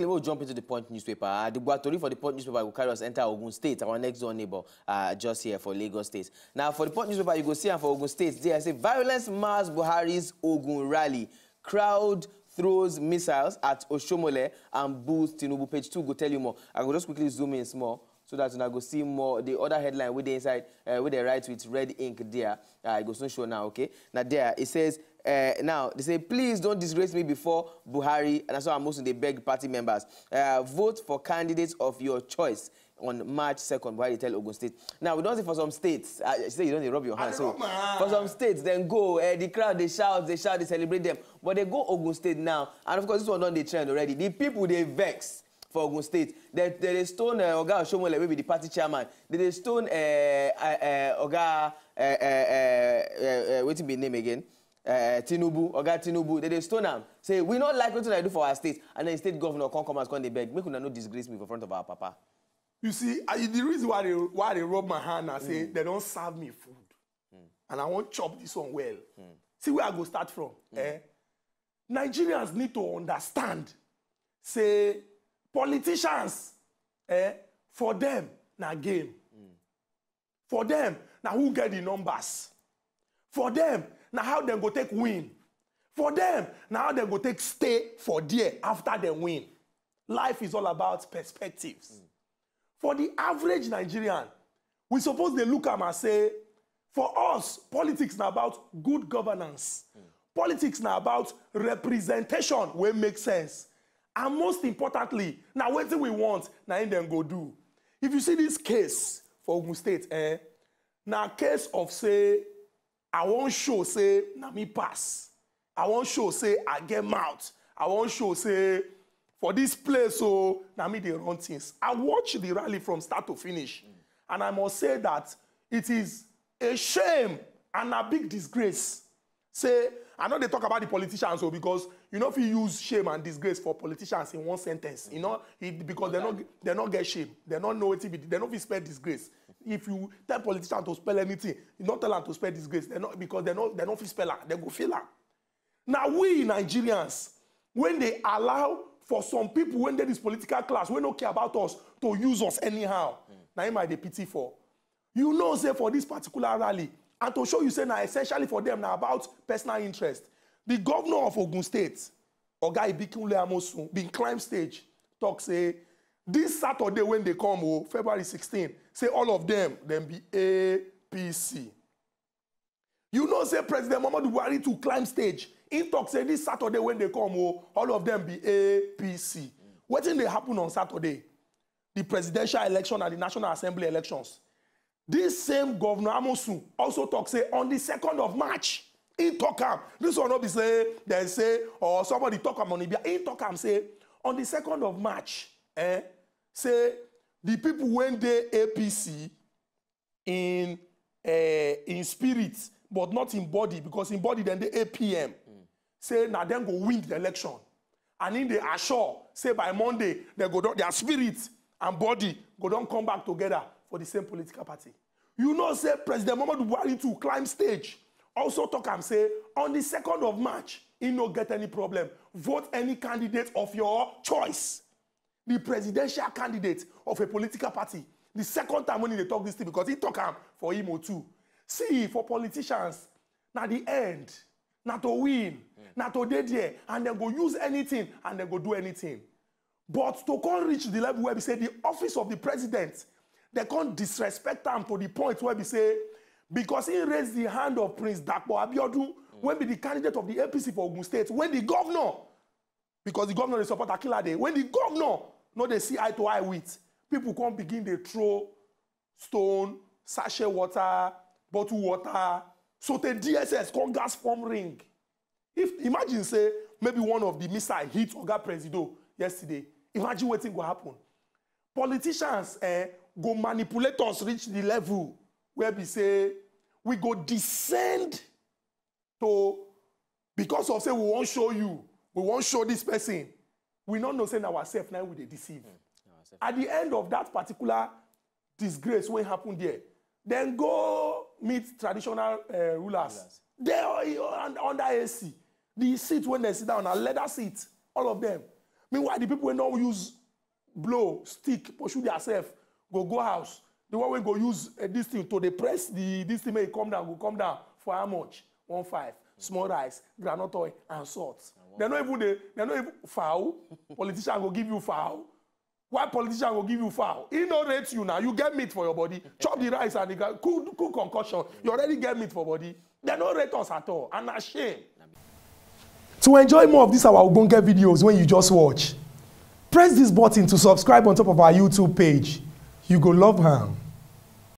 quickly, we'll jump into the Punch newspaper. The Guatori for the Punch newspaper will carry us enter Ogun State, our next door neighbor, just here for Lagos State. Now, for the Punch newspaper, you go see, and for Ogun State, they say violence mars Buhari's Ogun rally. Crowd throws missiles at Oshiomhole and boos Tinubu. Page 2 go tell you more. I will just quickly zoom in small so that you go see more. The other headline with the inside, with the right with red ink there. It goes not show now, okay? Now there, it says, now, they say, please don't disgrace me before Buhari. And that's why I'm most of the beg party members. Vote for candidates of your choice on March 2nd, Buhari tell Ogun State. Now, we don't say for some states. She said you don't rub your hands. So, for some states, then go. The crowd, they shout, they celebrate them. But they go Ogun State now. And, of course, this one done the trend already. The people, they vex for Ogun State. They stone Oga Oshiomhole, maybe the party chairman. They stone Oga... Wait till be name again. Tinubu, Oga Tinubu, they stone him. Say, we not like what I do for our state. And then the state governor can't come and they beg. Make una no disgrace me in front of our papa. You see, the reason why they rub my hand and say they don't serve me food. And I won't chop this one well. See where I go start from. Nigerians need to understand. Say, politicians, for them, na game. For them, na who get the numbers. For them, na how they go take win. For them, na how they go take stay for there after they win. Life is all about perspectives. For the average Nigerian, we suppose they look at them and say, for us, politics is about good governance. Politics is about representation where it makes sense. And most importantly, now what do we want? Now in them go do. If you see this case for Ogun State, now case of say, I won't show say, now me pass. I won't show say, I get mouth. I won't show say, for this place, so now me they run things. I watched the rally from start to finish, and I must say that it is a shame and a big disgrace. Say, I know they talk about the politicians, so because you know if you use shame and disgrace for politicians in one sentence, you know it, because they not get shame, they not know it, they not spell disgrace. If you tell politicians to spell anything, you don't tell them to spell disgrace. They not because they not spell it, they go feel it. Now we Nigerians, when they allow for some people, when there is political class, we don't care about us to use us anyhow. Now, him I dey pity for. You know, say for this particular rally, and to show you say now essentially for them now about personal interest. The governor of Ogun State, Oga Ibikunle Amosun, been climb stage, talk say this Saturday when they come, oh, February 16, say all of them, then be APC. You know, say President Muhammadu Buhari to climb stage. In talk say this Saturday when they come, oh, all of them be APC. What did they happen on Saturday? The presidential election and the National Assembly elections. This same governor Amosun also talk say on the 2nd of March. In talk am. This one not be say they say or somebody talk am on Ibia. In talk am say on the 2nd of March. Say the people when they APC in spirit but not in body because in body then they APM. Say, now them go win the election. And in the assure, say by Monday, they go down, their spirit and body go down, come back together for the same political party. You know, say President Muhammadu Buhari to climb stage. Also talk and say, on the 2nd of March, he no get any problem. Vote any candidate of your choice. The presidential candidate of a political party. The second time when they talk this thing, because he talk him for him or two. See, for politicians, now the end. Not to win, not to dead here, and they go use anything, and they go do anything. But to come reach the level where we say the office of the president, they can't disrespect them to the point where we say, because he raised the hand of Prince Dapo Abiodun, when be the candidate of the APC for Ogun State, when the governor, because the governor is support Akilade, when the governor, no they see eye to eye with, people can't begin they throw stone, sachet water, bottled water. So the DSS con gas form ring. If imagine say maybe one of the missile hit Oga Presido yesterday. Imagine what thing will happen. Politicians go manipulate us reach the level where we say we go descend to because of say we won't show you, we won't show this person. We not know saying ourselves now we they deceive. At the end of that particular disgrace when happened there, then go meet traditional rulers. They are under AC. The seat when they sit down, a leather seat, all of them. Meanwhile, the people will not use blow, stick, pursue themselves, go house. The one will go use this thing to depress the this thing may come down, go come down for how much? 1.5. Small rice, granite oil, and salt. They're not even foul. Politician will give you foul. Why politician will give you foul? He no rate you now. You get meat for your body. Chop the rice and the cook concoction. You already get meat for body. They no rate us at all. And a shame. To enjoy more of these our Ogbonge videos when you just watch, press this button to subscribe on top of our YouTube page. You go love her.